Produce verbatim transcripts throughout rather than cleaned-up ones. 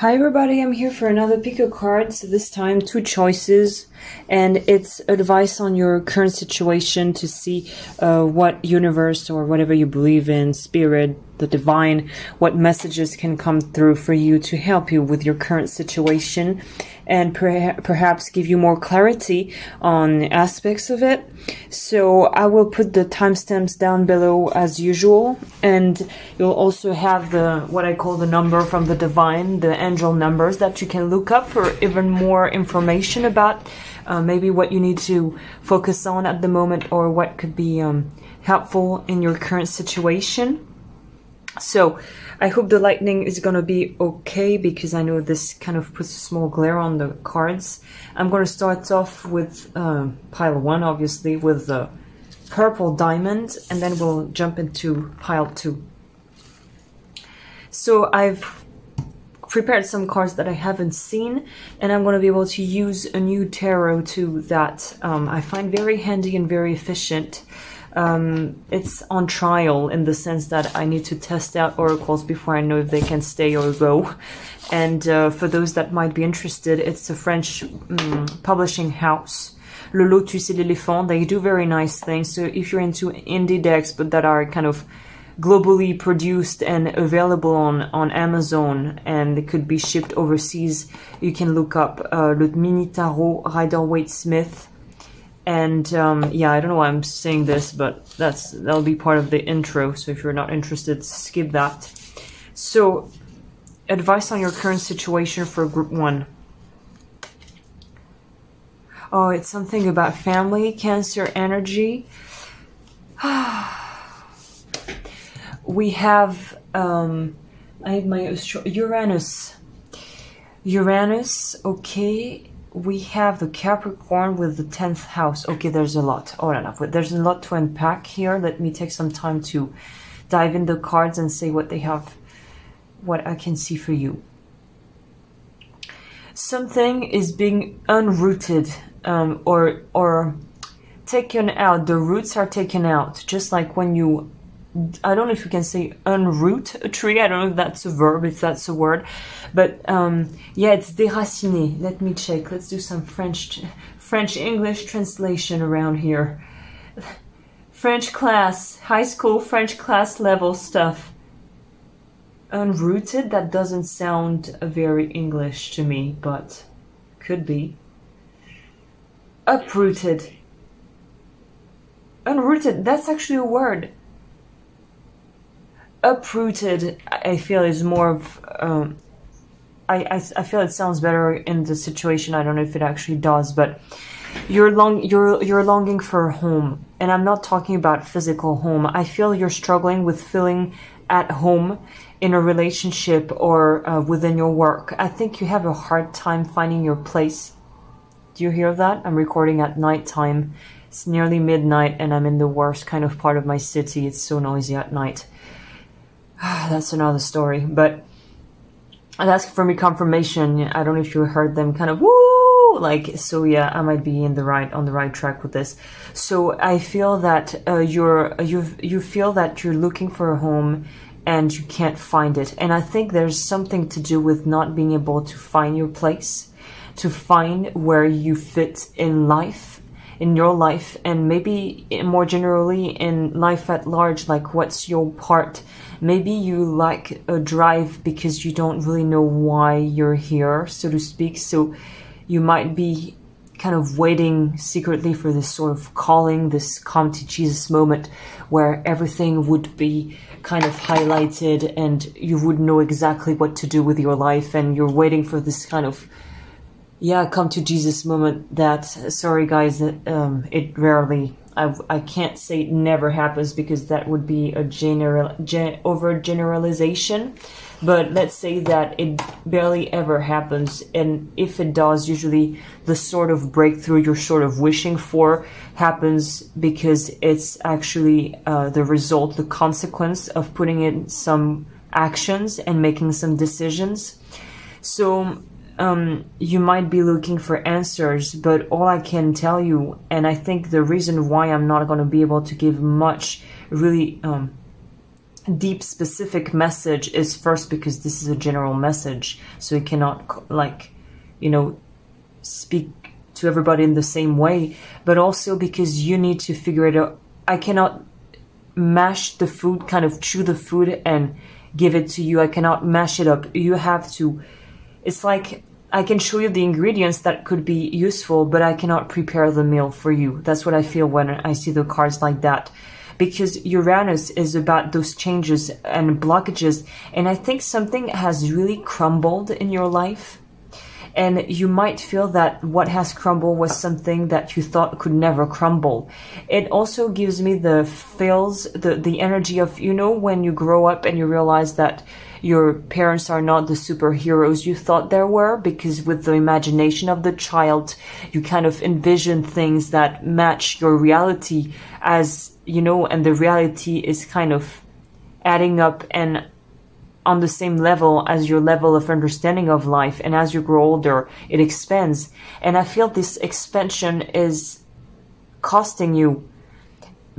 Hi everybody, I'm here for another pick of cards, this time two choices, and it's advice on your current situation to see uh, what universe or whatever you believe in, spirit, the divine, what messages can come through for you to help you with your current situation and per perhaps give you more clarity on aspects of it. So I will put the timestamps down below as usual, and you'll also have the what I call the number from the divine, the angel numbers that you can look up for even more information about uh, maybe what you need to focus on at the moment or what could be um, helpful in your current situation. So I hope the lighting is gonna be okay, because I know this kind of puts a small glare on the cards. I'm gonna start off with uh, pile one, obviously, with the purple diamond, and then we'll jump into pile two. So I've prepared some cards that I haven't seen, and I'm going to be able to use a new tarot too that um, I find very handy and very efficient. Um, it's on trial in the sense that I need to test out oracles before I know if they can stay or go. And uh, for those that might be interested, it's a French um, publishing house, Le Lotus et l'Elephant. They do very nice things, so if you're into indie decks but that are kind of globally produced and available on, on Amazon, and it could be shipped overseas, you can look up uh, Le Mini Tarot Rider-Waite-Smith. And um, yeah, I don't know why I'm saying this, but that's that'll be part of the intro, so if you're not interested, skip that. So, advice on your current situation for group one. Oh, it's something about family, Cancer energy. Ah. We have, um, I have my Uranus, Uranus, okay, we have the Capricorn with the tenth house, okay, there's a lot, oh, enough. There's a lot to unpack here. Let me take some time to dive in the cards and say what they have, what I can see for you. Something is being unrooted, um, or, or taken out, the roots are taken out, just like when you I don't know if you can say unroot a tree. I don't know if that's a verb, if that's a word. But um, yeah, it's déraciné. Let me check. Let's do some French, French-English translation around here. French class, high school French class level stuff. Unrooted, that doesn't sound very English to me, but could be. Uprooted. Unrooted, that's actually a word. Uprooted, I feel, is more of, um, I, I, I feel it sounds better in the situation. I don't know if it actually does, but you're, long, you're, you're longing for a home. And I'm not talking about physical home. I feel you're struggling with feeling at home in a relationship or uh, within your work. I think you have a hard time finding your place. Do you hear that? I'm recording at nighttime. It's nearly midnight and I'm in the worst kind of part of my city. It's so noisy at night. That's another story, but that's for me confirmation. I don't know if you heard them kind of woo, like, so yeah, I might be in the right on the right track with this. So I feel that uh, you're you you feel that you're looking for a home and you can't find it, and I think there's something to do with not being able to find your place, to find where you fit in life. In your life, and maybe more generally in life at large, like what's your part? Maybe you lack a drive because you don't really know why you're here, so to speak. So you might be kind of waiting secretly for this sort of calling, this come to Jesus moment where everything would be kind of highlighted and you would know exactly what to do with your life, and you're waiting for this kind of yeah, come to Jesus moment that, sorry guys, um, it rarely, I, I can't say it never happens because that would be a general, gen, overgeneralization, but let's say that it barely ever happens, and if it does, usually the sort of breakthrough you're sort of wishing for happens because it's actually uh, the result, the consequence of putting in some actions and making some decisions. So Um, you might be looking for answers, but all I can tell you, and I think the reason why I'm not going to be able to give much really um, deep specific message is first because this is a general message, so it cannot, like, you know, speak to everybody in the same way, but also because you need to figure it out. I cannot mash the food, kind of chew the food and give it to you. I cannot mash it up. You have to, it's like, I can show you the ingredients that could be useful, but I cannot prepare the meal for you. That's what I feel when I see the cards like that. Because Uranus is about those changes and blockages. And I think something has really crumbled in your life. And you might feel that what has crumbled was something that you thought could never crumble. It also gives me the feels, the, the energy of, you know, when you grow up and you realize that your parents are not the superheroes you thought they were, because with the imagination of the child, you kind of envision things that match your reality, as, you know, and the reality is kind of adding up and on the same level as your level of understanding of life. And as you grow older, it expands. And I feel this expansion is costing you,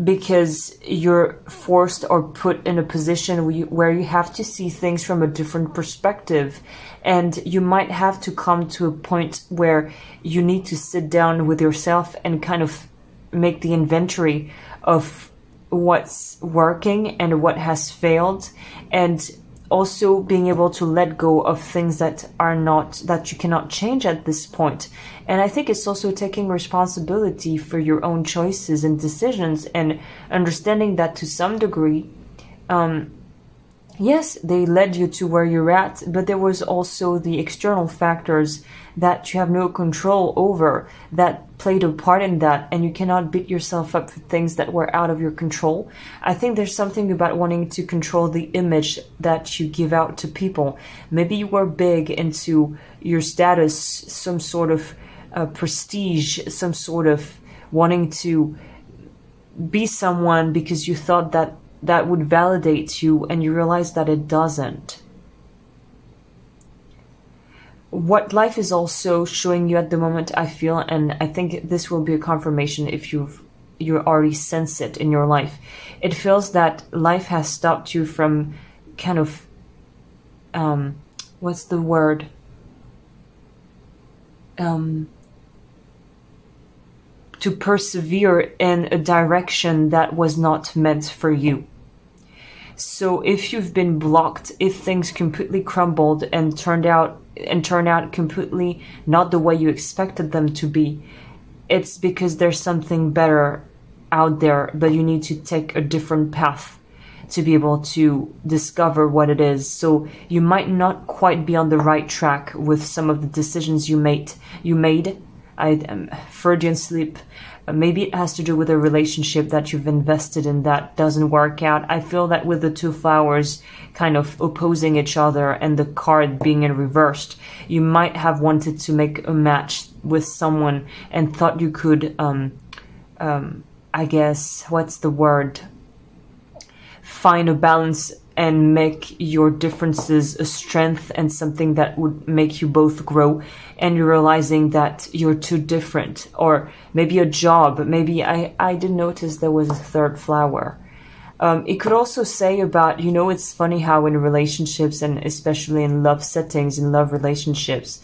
because you're forced or put in a position where you, where you have to see things from a different perspective. And you might have to come to a point where you need to sit down with yourself and kind of make the inventory of what's working and what has failed, and also being able to let go of things that are not, that you cannot change at this point. And I think it's also taking responsibility for your own choices and decisions, and understanding that to some degree, um, yes, they led you to where you're at, but there was also the external factors that you have no control over that played a part in that, and you cannot beat yourself up for things that were out of your control. I think there's something about wanting to control the image that you give out to people. Maybe you were big into your status, some sort of uh, prestige, some sort of wanting to be someone, because you thought that that would validate you, and you realize that it doesn't. What life is also showing you at the moment, I feel, and I think this will be a confirmation if you've you already sense it in your life, it feels that life has stopped you from kind of um what's the word um to persevere in a direction that was not meant for you. So if you've been blocked, if things completely crumbled and turned out and turn out completely not the way you expected them to be, it's because there's something better out there, but you need to take a different path to be able to discover what it is. So you might not quite be on the right track with some of the decisions you made, you made. I, um, Freudian sleep, uh, maybe it has to do with a relationship that you've invested in that doesn't work out. I feel that with the two flowers kind of opposing each other and the card being in reversed, you might have wanted to make a match with someone and thought you could, um, um, I guess, what's the word? Find a balance and make your differences a strength and something that would make you both grow. And you're realizing that you're too different. Or maybe a job. Maybe I, I didn't notice there was a third flower. Um, it could also say about, you know, it's funny how in relationships, and especially in love settings, in love relationships,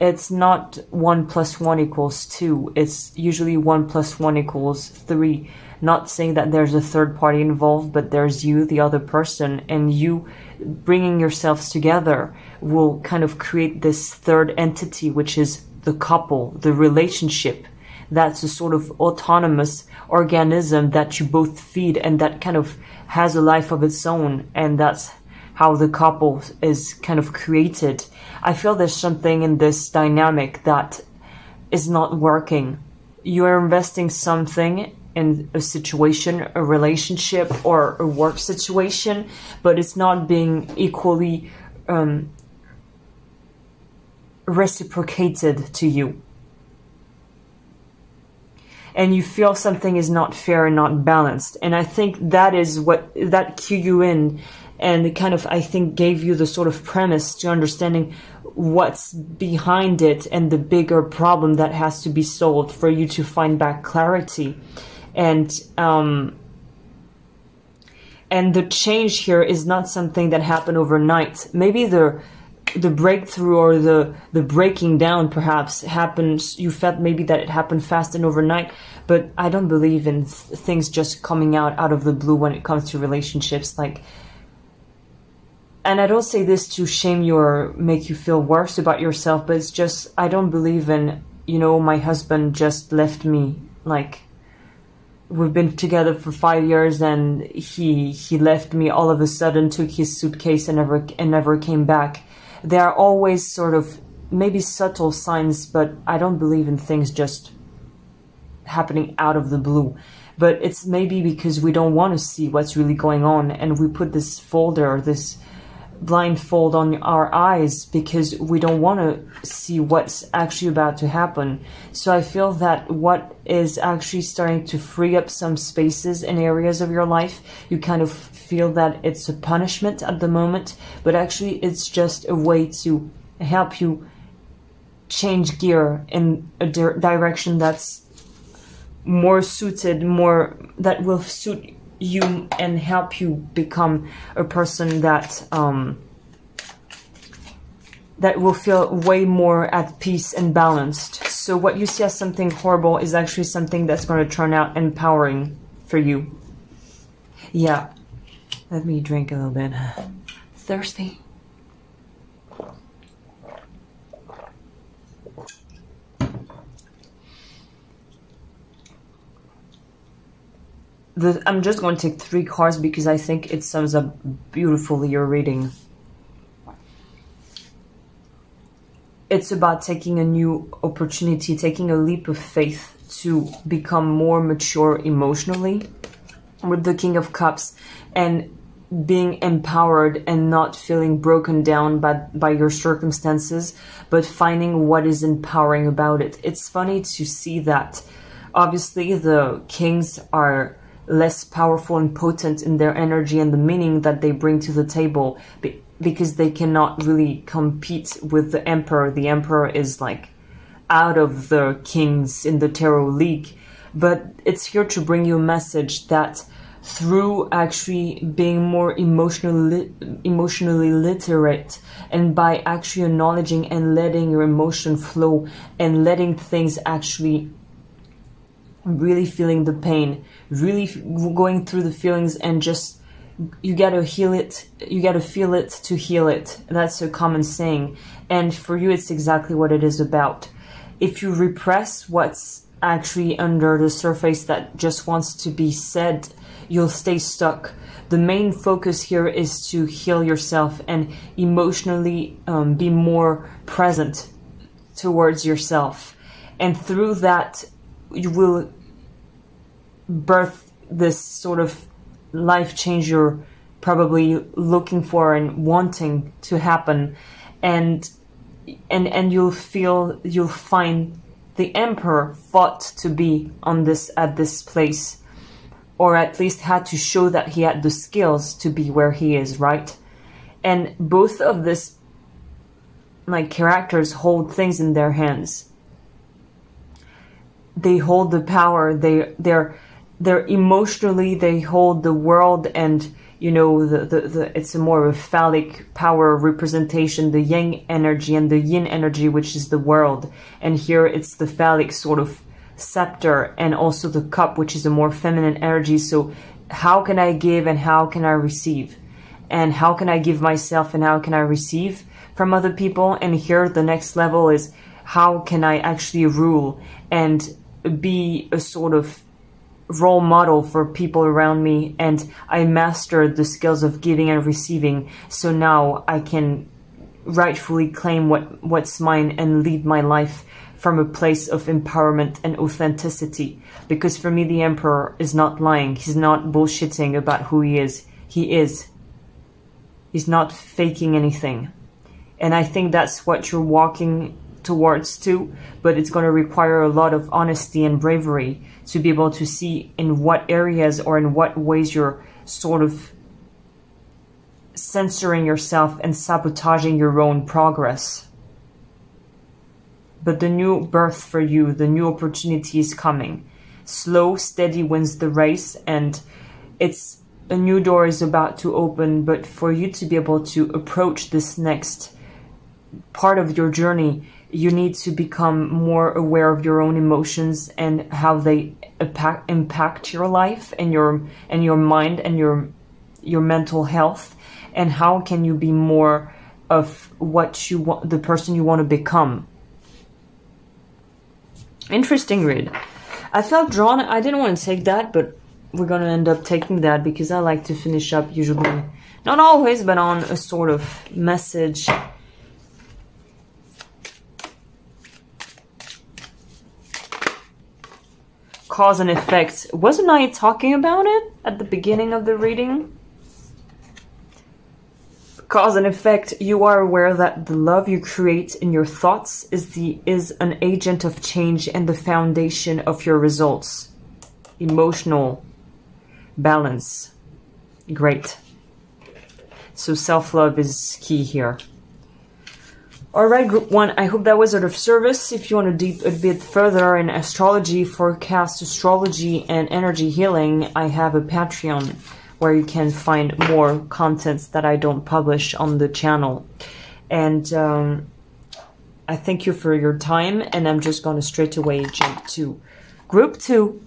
it's not one plus one equals two. It's usually one plus one equals three. Not saying that there's a third party involved, but there's you, the other person, and you bringing yourselves together will kind of create this third entity, which is the couple, the relationship. That's a sort of autonomous organism that you both feed, and that kind of has a life of its own, and that's how the couple is kind of created. I feel there's something in this dynamic that is not working. You're investing something in a situation, a relationship, or a work situation, but it's not being equally um, reciprocated to you. And you feel something is not fair and not balanced. And I think that is what, that cue you in, and kind of, I think, gave you the sort of premise to understanding what's behind it and the bigger problem that has to be solved for you to find back clarity. And um, And the change here is not something that happened overnight. Maybe the the breakthrough or the the breaking down perhaps happens, you felt maybe that it happened fast and overnight, but I don't believe in th things just coming out out of the blue when it comes to relationships. Like, and I don't say this to shame you or make you feel worse about yourself, but it's just, I don't believe in, you know, my husband just left me, like, we've been together for five years and he he left me all of a sudden, took his suitcase and never and never came back. There are always sort of maybe subtle signs, but I don't believe in things just happening out of the blue. But it's maybe because we don't want to see what's really going on, and we put this folder, this blindfold on our eyes because we don't want to see what's actually about to happen. So I feel that what is actually starting to free up some spaces and areas of your life, you kind of feel that it's a punishment at the moment, but actually it's just a way to help you change gear in a di- direction that's more suited, more that will suit you you and help you become a person that um, that will feel way more at peace and balanced. So what you see as something horrible is actually something that's going to turn out empowering for you. Yeah, let me drink a little bit. Thirsty. The, I'm just going to take three cards because I think it sums up beautifully your reading. It's about taking a new opportunity, taking a leap of faith to become more mature emotionally with the King of Cups, and being empowered and not feeling broken down by, by your circumstances, but finding what is empowering about it. It's funny to see that. Obviously, the kings are less powerful and potent in their energy and the meaning that they bring to the table, be because they cannot really compete with the emperor. The emperor is like out of the kings in the tarot league, but it's here to bring you a message that through actually being more emotionally emotionally literate, and by actually acknowledging and letting your emotion flow and letting things actually really feeling the pain, really going through the feelings, and just you gotta heal it, you gotta feel it to heal it. That's a common saying, and for you it's exactly what it is about. If you repress what's actually under the surface that just wants to be said, you'll stay stuck. The main focus here is to heal yourself and emotionally um, be more present towards yourself, and through that you will birth this sort of life change you're probably looking for and wanting to happen, and and and you'll feel, you'll find the emperor fought to be on this, at this place, or at least had to show that he had the skills to be where he is, right? And both of this, like, characters hold things in their hands. They hold the power, they they're they're emotionally, they hold the world, and you know, the, the the it's a more of a phallic power representation, the yang energy and the yin energy, which is the world, and here it's the phallic sort of scepter, and also the cup, which is a more feminine energy. So how can I give and how can I receive, and how can I give myself and how can I receive from other people? And here the next level is, how can I actually rule and be a sort of role model for people around me? And I mastered the skills of giving and receiving, so now I can rightfully claim what what's mine and lead my life from a place of empowerment and authenticity. Because for me, the emperor is not lying, he's not bullshitting about who he is, he is he's not faking anything. And I think that's what you're walking towards too, but it's going to require a lot of honesty and bravery to be able to see in what areas or in what ways you're sort of censoring yourself and sabotaging your own progress. But the new birth for you, the new opportunity is coming. Slow, steady wins the race, and it's a new door is about to open, but for you to be able to approach this next part of your journey, you need to become more aware of your own emotions and how they impact, impact your life and your and your mind and your your mental health, and how can you be more of what you want, the person you want to become. Interesting read. I felt drawn. I didn't want to take that, but we're going to end up taking that because I like to finish up usually, not always, but on a sort of message. Cause and effect. Wasn't I talking about it at the beginning of the reading? Cause and effect. You are aware that the love you create in your thoughts is the is an agent of change and the foundation of your results. Emotional balance. Great. So self-love is key here. All right, group one, I hope that was out of service. If you want to deep a bit further in astrology, forecast astrology, and energy healing, I have a Patreon where you can find more contents that I don't publish on the channel. And um, I thank you for your time, and I'm just going to straight away jump to group two.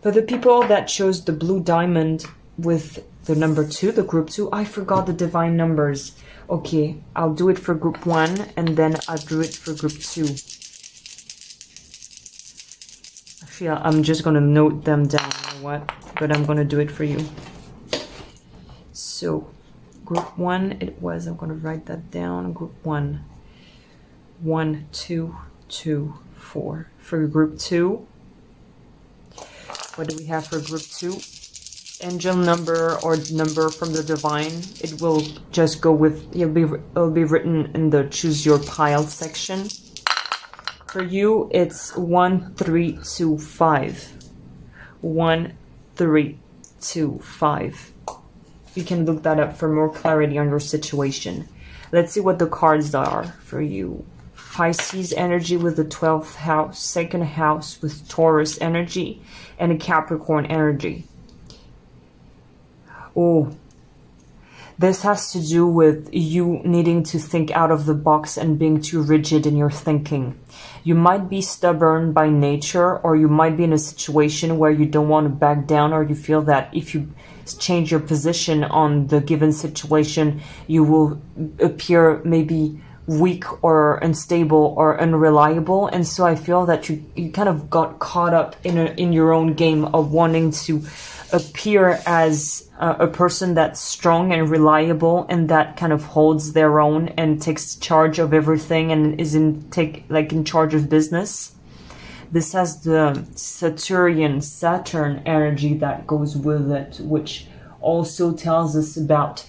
For the people that chose the blue diamond with the number two, the group two, I forgot the divine numbers. Okay, I'll do it for group one, and then I'll do it for group two. Actually, I'm just going to note them down, you know what? But I'm going to do it for you. So, group one, it was, I'm going to write that down, group one. One, two, two, four. For group two, what do we have for group two? Angel number or number from the divine. It will just go with, it'll be, it'll be written in the choose your pile section. For you, it's one, three, two, five. One, three, two, five. You can look that up for more clarity on your situation. Let's see what the cards are for you. Pisces energy with the twelfth house, second house with Taurus energy, and a Capricorn energy. Oh, this has to do with you needing to think out of the box and being too rigid in your thinking. You might be stubborn by nature, or you might be in a situation where you don't want to back down, or you feel that if you change your position on the given situation, you will appear maybe weak or unstable or unreliable. And so I feel that you, you kind of got caught up in a, in your own game of wanting to appear as uh, a person that's strong and reliable and that kind of holds their own and takes charge of everything and is in take like in charge of business. This has the Saturnian Saturn energy that goes with it, which also tells us about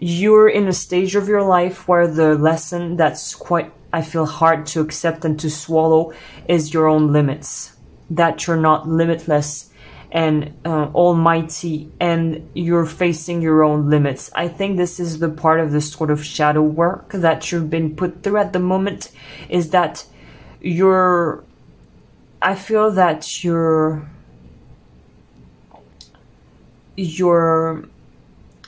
you're in a stage of your life where the lesson that's quite, I feel, hard to accept and to swallow is your own limits. That you're not limitless and uh, almighty, and you're facing your own limits. I think this is the part of the sort of shadow work that you've been put through at the moment, is that you're, I feel that you're, you're,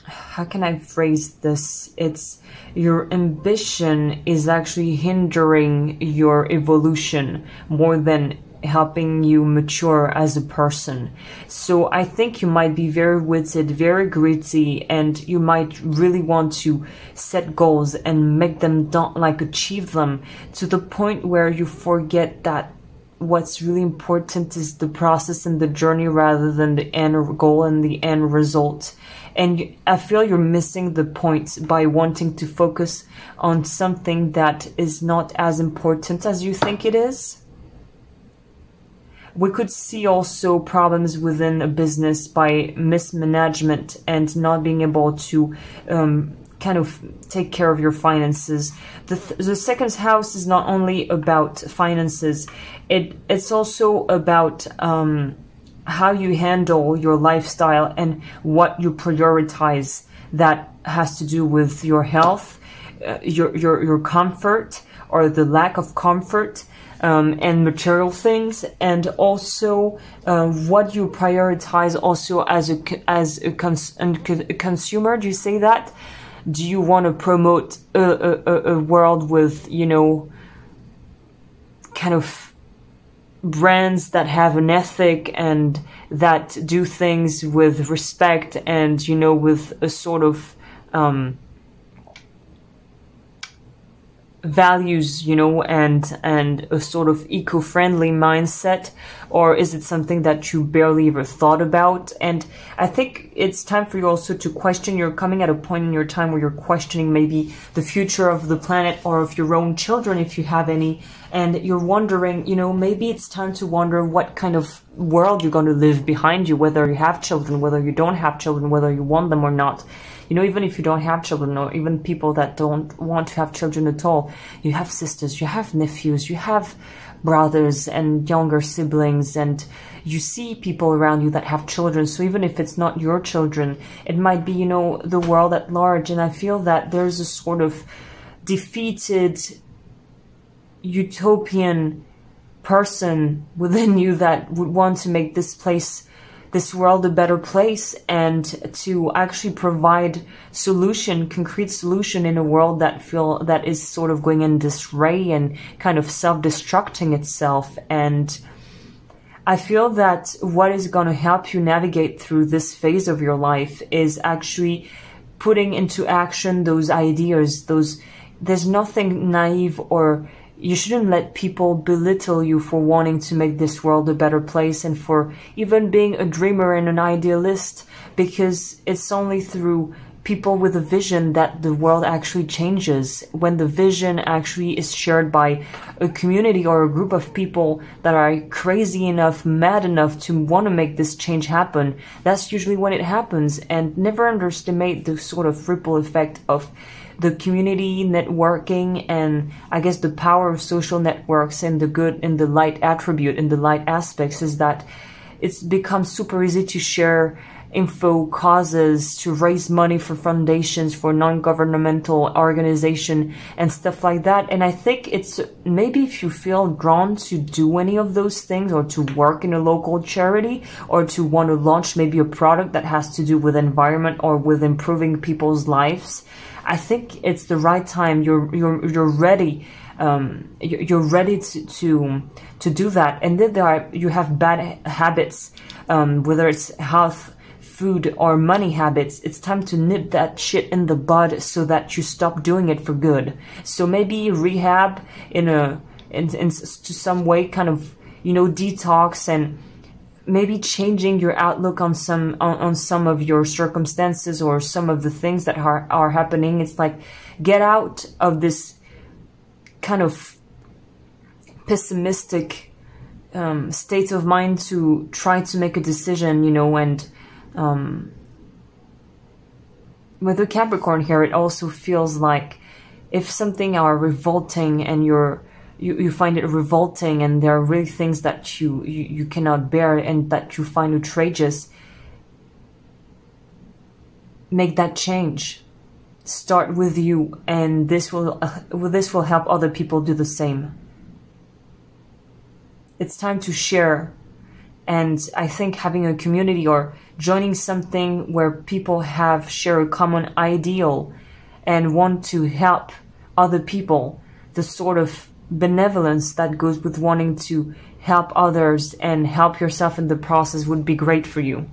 how can I phrase this? It's your ambition is actually hindering your evolution more than helping you mature as a person. So I think you might be very witted, very gritty, and you might really want to set goals and make them, don't like achieve them to the point where you forget that what's really important is the process and the journey rather than the end goal and the end result. And I feel you're missing the point by wanting to focus on something that is not as important as you think it is. We could see also problems within a business by mismanagement and not being able to um, kind of take care of your finances. The, th the second house is not only about finances. It, it's also about um, how you handle your lifestyle and what you prioritize. That has to do with your health, uh, your, your, your comfort or the lack of comfort, um, and material things, and also uh, what you prioritize also as a, as a, cons a consumer. Do you say that? Do you want to promote a, a, a world with, you know, kind of brands that have an ethic and that do things with respect and, you know, with a sort of um, values, you know, and and a sort of eco-friendly mindset? Or is it something that you barely ever thought about? And I think it's time for you also to question. You're coming at a point in your time where you're questioning maybe the future of the planet or of your own children, if you have any, and you're wondering, you know, maybe it's time to wonder what kind of world you're going to leave behind you, whether you have children, whether you don't have children, whether you want them or not. You know, even if you don't have children, or even people that don't want to have children at all, you have sisters, you have nephews, you have brothers and younger siblings, and you see people around you that have children. So even if it's not your children, it might be, you know, the world at large. And I feel that there's a sort of defeated utopian person within you that would want to make this place, this world, a better place, and to actually provide solution, concrete solution, in a world that feel that is sort of going in disarray and kind of self-destructing itself. And I feel that what is going to help you navigate through this phase of your life is actually putting into action those ideas. Those, there's nothing naive, or you shouldn't let people belittle you for wanting to make this world a better place and for even being a dreamer and an idealist, because it's only through people with a vision that the world actually changes. When the vision actually is shared by a community or a group of people that are crazy enough, mad enough to want to make this change happen, that's usually when it happens. And never underestimate the sort of ripple effect of the community networking, and I guess the power of social networks, and the good and the light attribute and the light aspects is that it's become super easy to share info, causes, to raise money for foundations, for non-governmental organization and stuff like that. And I think it's, maybe if you feel drawn to do any of those things, or to work in a local charity, or to want to launch maybe a product that has to do with environment or with improving people's lives, I think it's the right time. You're you're you're ready. Um, you're ready to, to to do that. And then there are, you have bad habits, um, whether it's health, food, or money habits. It's time to nip that shit in the bud so that you stop doing it for good. So maybe rehab in a in, in to some way, kind of, you know, detox, and maybe changing your outlook on some on, on some of your circumstances or some of the things that are, are happening. It's like, get out of this kind of pessimistic um, state of mind to try to make a decision, you know. And um, with the Capricorn here, it also feels like if something are revolting and you're You, you find it revolting, and there are really things that you, you, you cannot bear and that you find outrageous, make that change. Start with you, and this will, uh, well, this will help other people do the same. It's time to share. And I think having a community or joining something where people have share a common ideal and want to help other people, the sort of benevolence that goes with wanting to help others and help yourself in the process, would be great for you.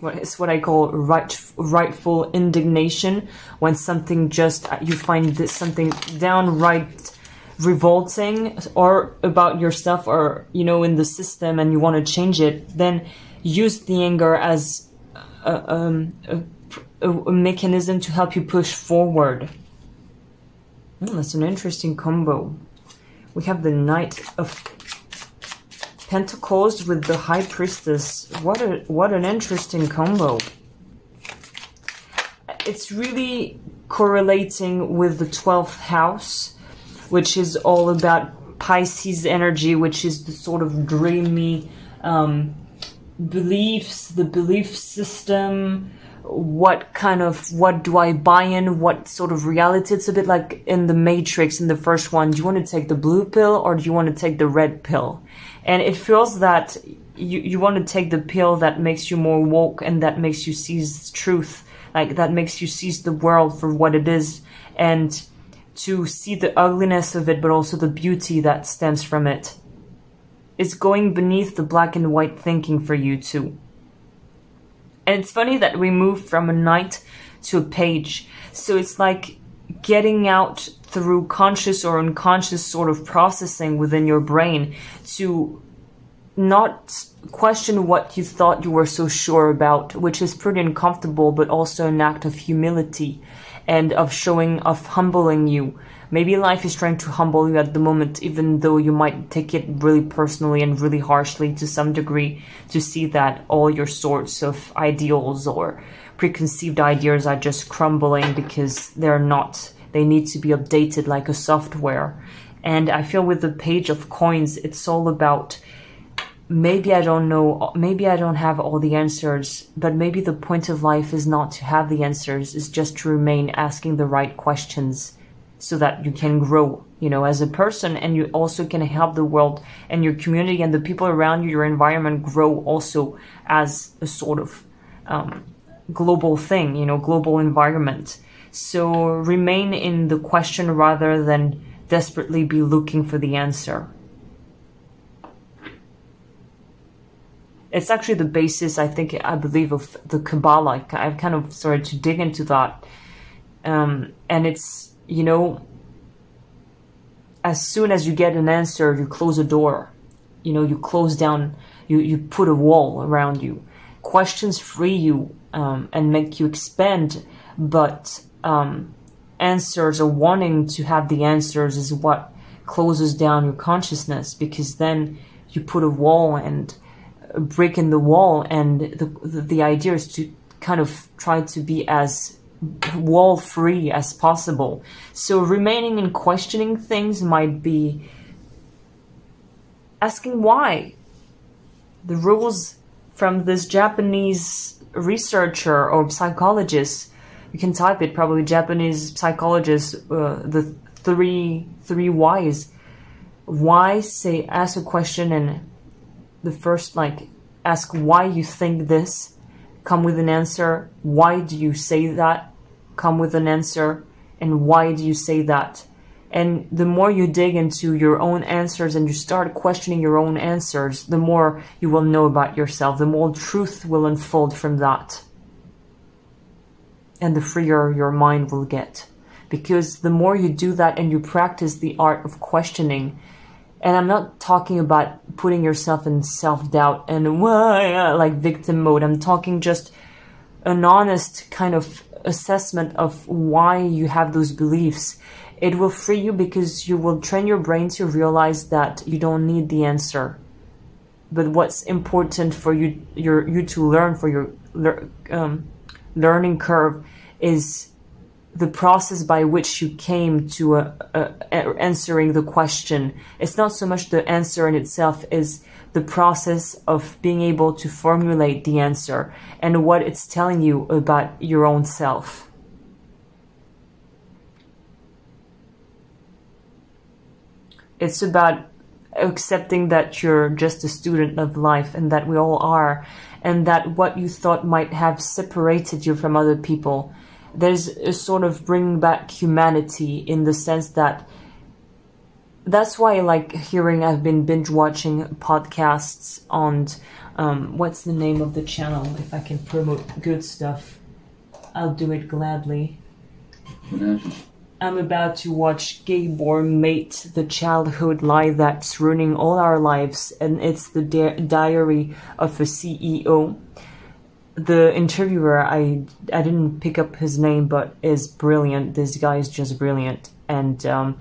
What is what I call right, rightful indignation, when something just, you find this, something downright revolting or about yourself, or, you know, in the system, and you want to change it. Then use the anger as a, um, a, a mechanism to help you push forward. Mm, that's an interesting combo. We have the Knight of Pentacles with the High Priestess. What a what an interesting combo. It's really correlating with the twelfth house, which is all about Pisces energy, which is the sort of dreamy um, beliefs, the belief system. What kind of, what do I buy in? What sort of reality? It's a bit like in the Matrix, in the first one. Do you want to take the blue pill or do you want to take the red pill? And it feels that you, you want to take the pill that makes you more woke and that makes you seize truth. Like that makes you seize the world for what it is and to see the ugliness of it, but also the beauty that stems from it. It's going beneath the black and white thinking for you too. And it's funny that we move from a knight to a page. So it's like getting out through conscious or unconscious sort of processing within your brain to not question what you thought you were so sure about, which is pretty uncomfortable, but also an act of humility and of showing, of humbling you. Maybe life is trying to humble you at the moment, even though you might take it really personally and really harshly to some degree, to see that all your sorts of ideals or preconceived ideas are just crumbling because they're not. They need to be updated like a software. And I feel with the page of coins, it's all about, maybe I don't know, maybe I don't have all the answers, but maybe the point of life is not to have the answers, it's just to remain asking the right questions, so that you can grow, you know, as a person, and you also can help the world and your community and the people around you, your environment grow also as a sort of um, global thing, you know, global environment. So remain in the question rather than desperately be looking for the answer. It's actually the basis, I think, I believe, of the Kabbalah. I've kind of started to dig into that. Um, and it's, you know, as soon as you get an answer, you close a door, you know, you close down, you, you put a wall around you. Questions free you um, and make you expand, but um, answers or wanting to have the answers is what closes down your consciousness, because then you put a wall and a brick in the wall, and the, the, the idea is to kind of try to be as wall free as possible. So remaining and questioning things might be asking why. The rules from this Japanese researcher or psychologist, you can type it probably, Japanese psychologist, uh, the three three whys. Why, say, ask a question, and the first, like, ask why you think this. Come with an answer. Why do you say that? Come with an answer. And why do you say that? And the more you dig into your own answers and you start questioning your own answers, the more you will know about yourself, the more truth will unfold from that. And the freer your mind will get. Because the more you do that and you practice the art of questioning, and I'm not talking about putting yourself in self-doubt and why, like victim mode. I'm talking just an honest kind of assessment of why you have those beliefs. It will free you because you will train your brain to realize that you don't need the answer. But what's important for you, your, you to learn for your lear, um, learning curve is the process by which you came to uh, uh, answering the question. It's not so much the answer in itself, is the process of being able to formulate the answer and what it's telling you about your own self. It's about accepting that you're just a student of life, and that we all are, and that what you thought might have separated you from other people, there's a sort of bringing back humanity, in the sense that that's why I like hearing, I've been binge watching podcasts on, um, what's the name of the channel? If I can promote good stuff, I'll do it gladly. I'm about to watch Gabor Mate, The Childhood Lie That's Ruining All Our Lives, and it's The Diary of a C E O. The interviewer, I, I didn't pick up his name, but is brilliant. This guy is just brilliant. And um,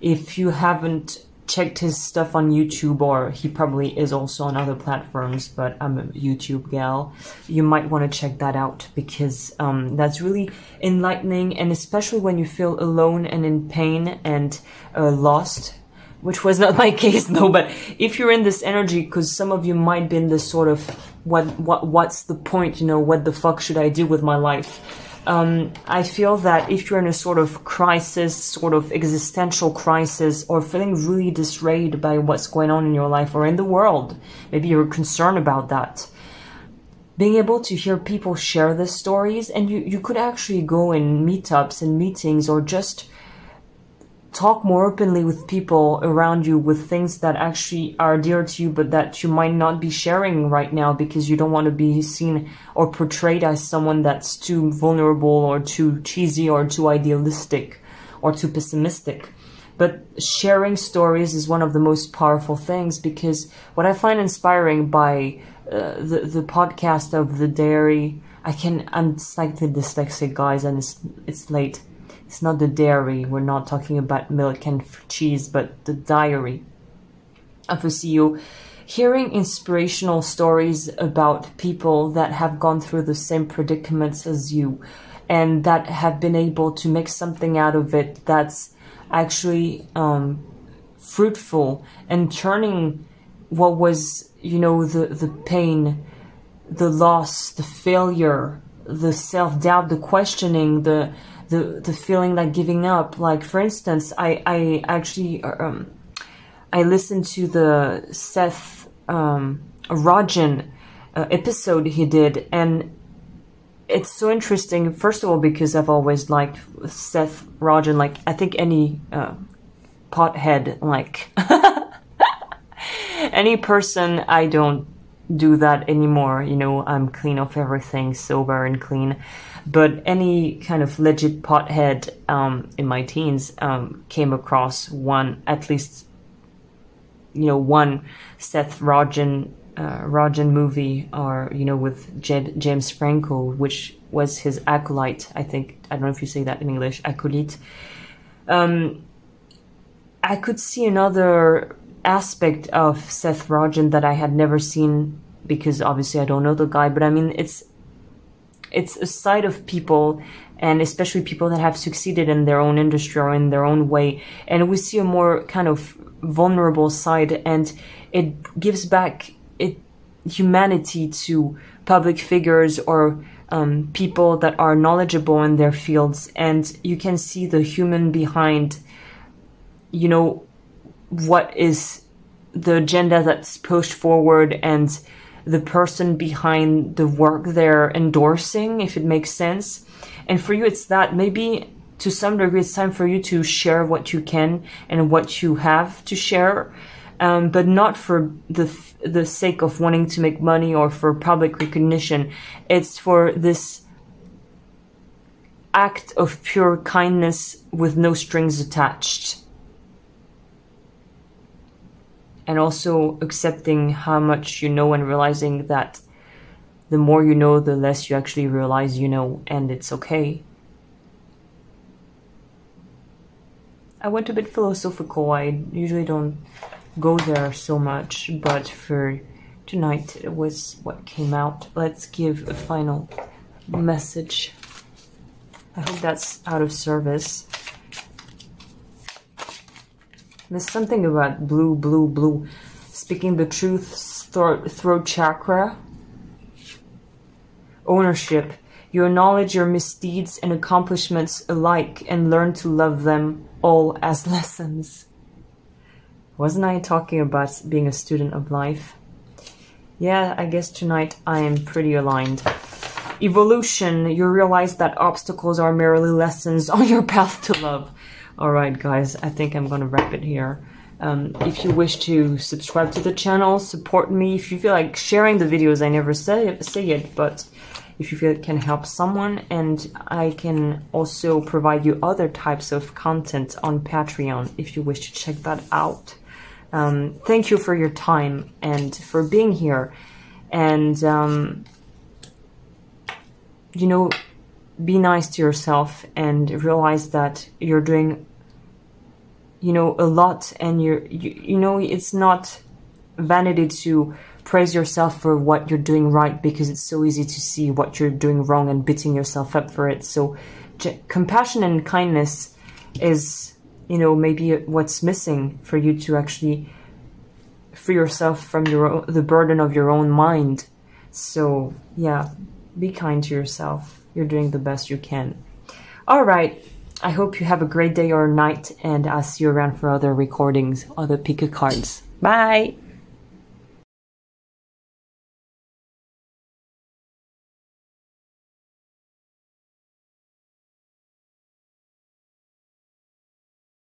if you haven't checked his stuff on YouTube, or he probably is also on other platforms, but I'm a YouTube gal, you might want to check that out, because um, that's really enlightening. And especially when you feel alone and in pain and uh, lost, which was not my case though, but if you're in this energy, because some of you might be in this sort of, what, what, what's the point, you know, what the fuck should I do with my life? Um, I feel that if you're in a sort of crisis, sort of existential crisis, or feeling really dismayed by what's going on in your life or in the world, maybe you're concerned about that. Being able to hear people share their stories, and you, you could actually go in meetups and meetings, or just talk more openly with people around you with things that actually are dear to you, but that you might not be sharing right now because you don't want to be seen or portrayed as someone that's too vulnerable or too cheesy or too idealistic or too pessimistic. But sharing stories is one of the most powerful things, because what I find inspiring by uh, the, the podcast of The Diary, I can, I'm slightly dyslexic, guys, and it's, it's late. It's not The Diary, we're not talking about milk and cheese, but The Diary of a C E O. Hearing inspirational stories about people that have gone through the same predicaments as you, and that have been able to make something out of it that's actually um, fruitful, and turning what was, you know, the, the pain, the loss, the failure, the self-doubt, the questioning, the The, the feeling like giving up. Like, for instance, I, I actually, um, I listened to the Seth um, Rogen uh, episode he did, and it's so interesting, first of all, because I've always liked Seth Rogen, like, I think any uh, pothead, like, any person, I don't do that anymore, you know, I'm clean of everything, sober and clean. But any kind of legit pothead um, in my teens um, came across one, at least, you know, one Seth Rogen, uh, Rogen movie, or, you know, with Jed, James Franco, which was his acolyte, I think. I don't know if you say that in English, acolyte. Um, I could see another aspect of Seth Rogen that I had never seen, because obviously I don't know the guy, but I mean, it's, it's a side of people, and especially people that have succeeded in their own industry or in their own way. And we see a more kind of vulnerable side, and it gives back it humanity to public figures or um, people that are knowledgeable in their fields. And you can see the human behind, you know, what is the agenda that's pushed forward, and the person behind the work they're endorsing, if it makes sense. And for you, it's that maybe to some degree it's time for you to share what you can and what you have to share, um, but not for the the sake of wanting to make money or for public recognition. It's for this act of pure kindness with no strings attached. And also accepting how much you know, and realizing that the more you know, the less you actually realize you know, and it's okay. I went a bit philosophical, I usually don't go there so much, but for tonight it was what came out. Let's give a final message. I hope that's out of service. There's something about blue, blue, blue. Speaking the truth, throat, throat chakra. Ownership. You acknowledge your misdeeds and accomplishments alike, and learn to love them all as lessons. Wasn't I talking about being a student of life? Yeah, I guess tonight I am pretty aligned. Evolution. You realize that obstacles are merely lessons on your path to love. Alright guys, I think I'm gonna wrap it here. Um, if you wish to subscribe to the channel, support me. If you feel like sharing the videos, I never say it, say it, but if you feel it can help someone, and I can also provide you other types of content on Patreon if you wish to check that out. Um, thank you for your time and for being here. And, um, you know, be nice to yourself, and realize that you're doing, you know, a lot, and you're, you, you know, it's not vanity to praise yourself for what you're doing right, because it's so easy to see what you're doing wrong and beating yourself up for it. So compassion and kindness is you know, maybe what's missing for you to actually free yourself from your own, the burden of your own mind. So yeah, be kind to yourself. You're doing the best you can. All right. I hope you have a great day or night, and I'll see you around for other recordings, other pick-a cards. Bye.